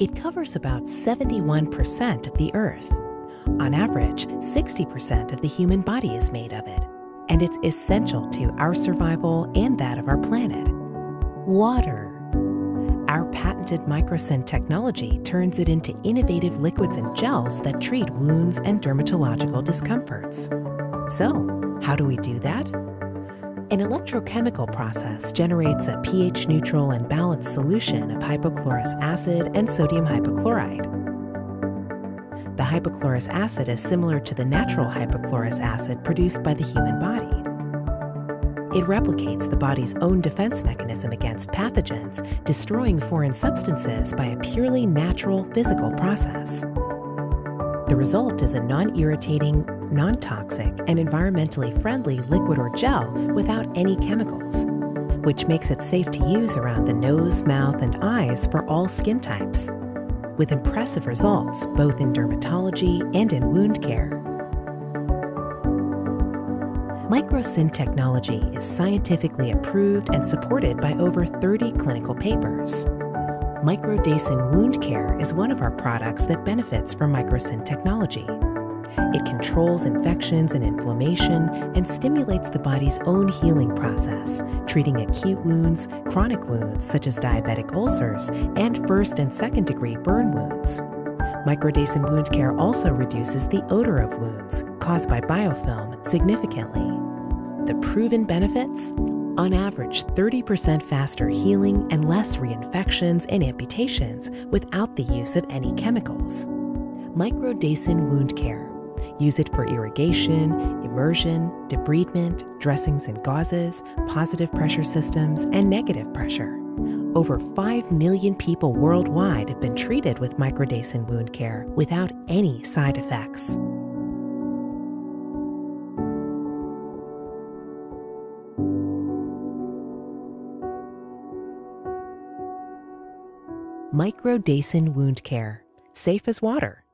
It covers about 71% of the Earth. On average, 60% of the human body is made of it, and it's essential to our survival and that of our planet. Water. Our patented Microcyn technology turns it into innovative liquids and gels that treat wounds and dermatological discomforts. So, how do we do that? An electrochemical process generates a pH-neutral and balanced solution of hypochlorous acid and sodium hypochlorite. The hypochlorous acid is similar to the natural hypochlorous acid produced by the human body. It replicates the body's own defense mechanism against pathogens, destroying foreign substances by a purely natural physical process. The result is a non-irritating, non-toxic, and environmentally friendly liquid or gel without any chemicals, which makes it safe to use around the nose, mouth, and eyes for all skin types, with impressive results both in dermatology and in wound care. Microcyn technology is scientifically approved and supported by over 30 clinical papers. Microdacyn Wound Care is one of our products that benefits from Microcyn technology. It controls infections and inflammation and stimulates the body's own healing process, treating acute wounds, chronic wounds such as diabetic ulcers, and first and second degree burn wounds. Microdacyn Wound Care also reduces the odor of wounds caused by biofilm significantly. The proven benefits? On average, 30% faster healing and less reinfections and amputations without the use of any chemicals. Microdacyn Wound Care. Use it for irrigation, immersion, debridement, dressings and gauzes, positive pressure systems, and negative pressure. Over 5 million people worldwide have been treated with Microdacyn Wound Care without any side effects. Microdacyn Wound Care, safe as water.